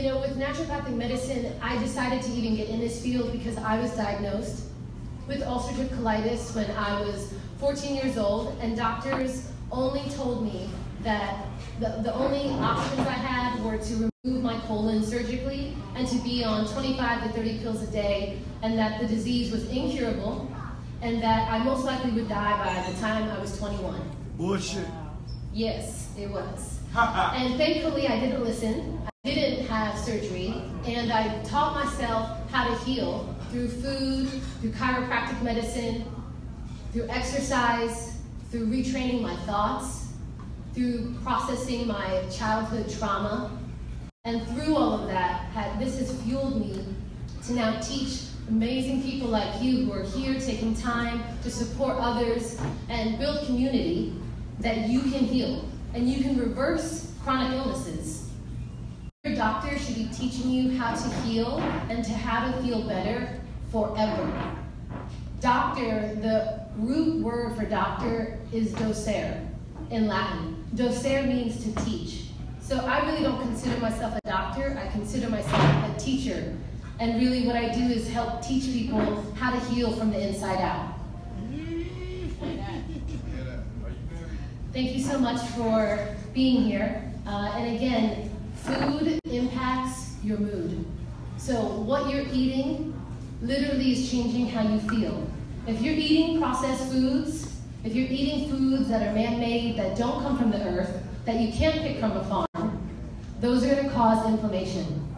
You know, with naturopathic medicine, I decided to even get in this field because I was diagnosed with ulcerative colitis when I was 14 years old, and doctors only told me that the only options I had were to remove my colon surgically and to be on 25 to 30 pills a day, and that the disease was incurable and that I most likely would die by the time I was 21. Bullshit. Yes, it was. And thankfully I didn't listen. I didn't have surgery, and I taught myself how to heal through food, through chiropractic medicine, through exercise, through retraining my thoughts, through processing my childhood trauma. And through all of that, this has fueled me to now teach amazing people like you who are here taking time to support others and build community, that you can heal and you can reverse chronic illnesses. Your doctor should be teaching you how to heal and to how to feel better forever. Doctor, the root word for doctor is docere in Latin. Docere means to teach. So I really don't consider myself a doctor, I consider myself a teacher. And really what I do is help teach people how to heal from the inside out. Thank you so much for being here. And again, food impacts your mood. So what you're eating literally is changing how you feel. If you're eating processed foods, if you're eating foods that are man-made, that don't come from the earth, that you can't pick from a farm, those are going to cause inflammation.